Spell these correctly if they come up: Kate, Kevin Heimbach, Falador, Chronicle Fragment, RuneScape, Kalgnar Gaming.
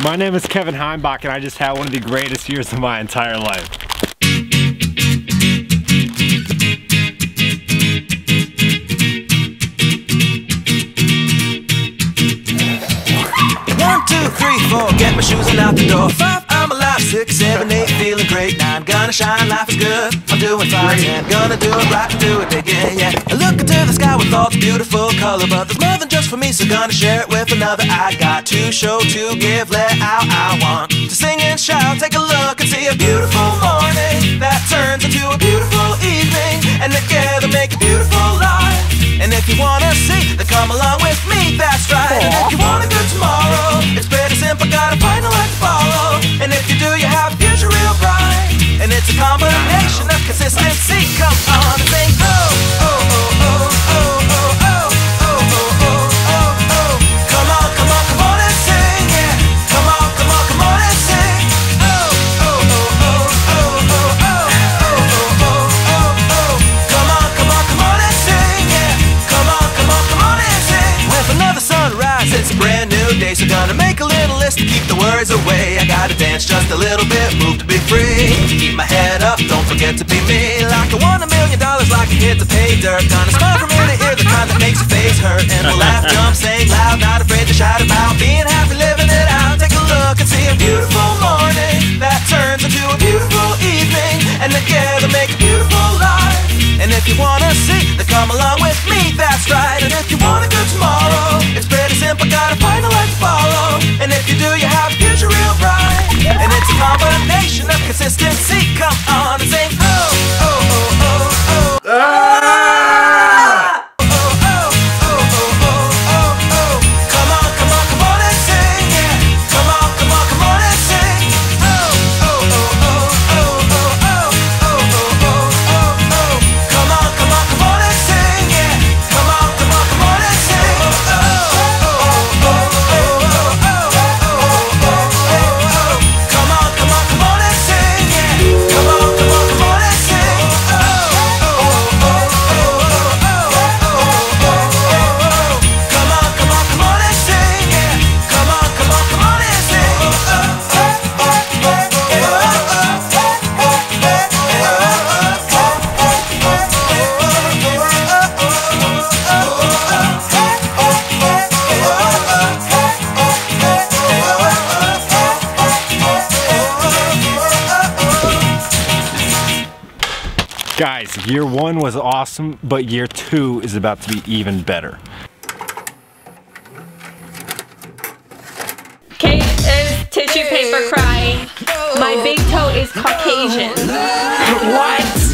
My name is Kevin Heimbach and I just had one of the greatest years of my entire life. One, two, three, four, get my shoes and out the door. Five, I'm alive. Six, seven, eight, feeling great. Nine, gonna shine, life is good. I'm doing fine, yeah. Gonna do it right and do it big, yeah. I look into the sky with all the beautiful color, but there's more than just for me, so gonna share it with another. I got to show, to give, let out. I want to sing and shout. Take a look and see a beautiful morning that turns into a beautiful evening, and together make a beautiful life. And if you wanna see, then come along with me. That's right. And if you want a good tomorrow, it's pretty simple. Gotta find a life to follow. And if you do, you have a future real bright. And it's a combination of consistency. Come on and think, oh, oh, oh, oh, oh, oh, oh, oh, oh, oh, oh, oh. Come on, come on, come on and sing, yeah. Come on, come on, come on and sing. Oh, oh, oh, oh, oh, oh, oh, oh, oh, oh, oh. Come on, come on, come on and sing, yeah. Come on, come on, come on and sing. With another sunrise, it's a brand new day, so gonna make a little list to keep the worries away. I gotta dance just a little bit, move to be free. Keep my head up, don't forget to be me. Like I won $1 million, like a hit to pay dirt. Gonna smile from ear to ear, the kind that makes your face hurt. And we'll laugh, jump, sing loud, not afraid to shout about being happy, living it out. Take a look and see a beautiful morning that turns into a beautiful evening, and together make a beautiful life. And if you wanna see, then come along with me, that's right. And if you want a good tomorrow, it's pretty simple, gotta find a life to follow. And if you do, you have a future real bright. And it's a combination of consistency. Come on and sing, oh, oh, oh, oh, oh. Ah! Oh, oh, oh, oh, oh, oh, oh. Come on, come on, come on and sing, yeah. Come on, come on, come on and sing. Oh, oh, oh, oh, oh, oh, oh, oh, oh, oh, oh. Come on, come on, come on and sing, yeah. Come on, come on, come on and sing. Oh, oh, oh, oh, oh, oh. Guys, year one was awesome, but year two is about to be even better. Kate is tissue paper crying. My big toe is Caucasian. What?